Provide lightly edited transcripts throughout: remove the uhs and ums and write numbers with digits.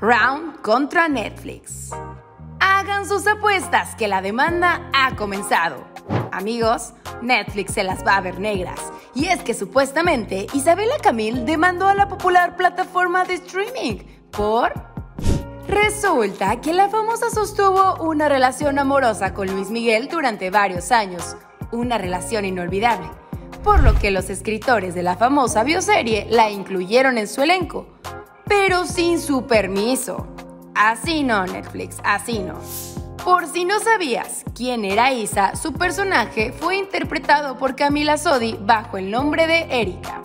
Round contra Netflix. Hagan sus apuestas que la demanda ha comenzado. Amigos, Netflix se las va a ver negras. Y es que supuestamente Issabela Camil demandó a la popular plataforma de streaming por... Resulta que la famosa sostuvo una relación amorosa con Luis Miguel durante varios años. Una relación inolvidable. Por lo que los escritores de la famosa bioserie la incluyeron en su elenco, pero sin su permiso. Así no, Netflix, así no. Por si no sabías quién era Isa, su personaje fue interpretado por Camila Sodi bajo el nombre de Erika.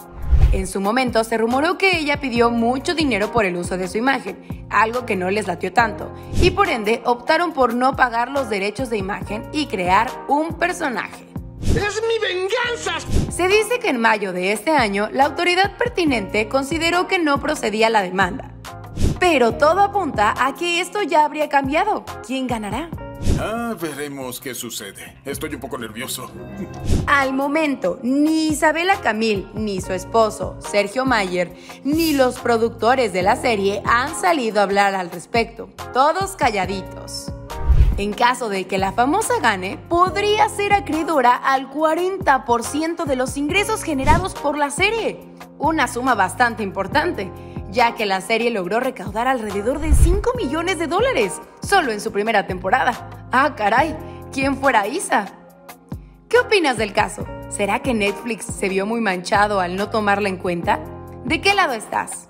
En su momento se rumoró que ella pidió mucho dinero por el uso de su imagen, algo que no les latió tanto, y por ende optaron por no pagar los derechos de imagen y crear un personaje. ¡Es mi venganza! Se dice que en mayo de este año la autoridad pertinente consideró que no procedía la demanda. Pero todo apunta a que esto ya habría cambiado. ¿Quién ganará? Veremos qué sucede. Estoy un poco nervioso. Al momento, ni Issabela Camil, ni su esposo, Sergio Mayer, ni los productores de la serie han salido a hablar al respecto. Todos calladitos. En caso de que la famosa gane, podría ser acreedora al 40% de los ingresos generados por la serie. Una suma bastante importante, ya que la serie logró recaudar alrededor de $5 millones solo en su primera temporada. ¡Ah, caray! ¿Quién fuera Isa? ¿Qué opinas del caso? ¿Será que Netflix se vio muy manchado al no tomarla en cuenta? ¿De qué lado estás?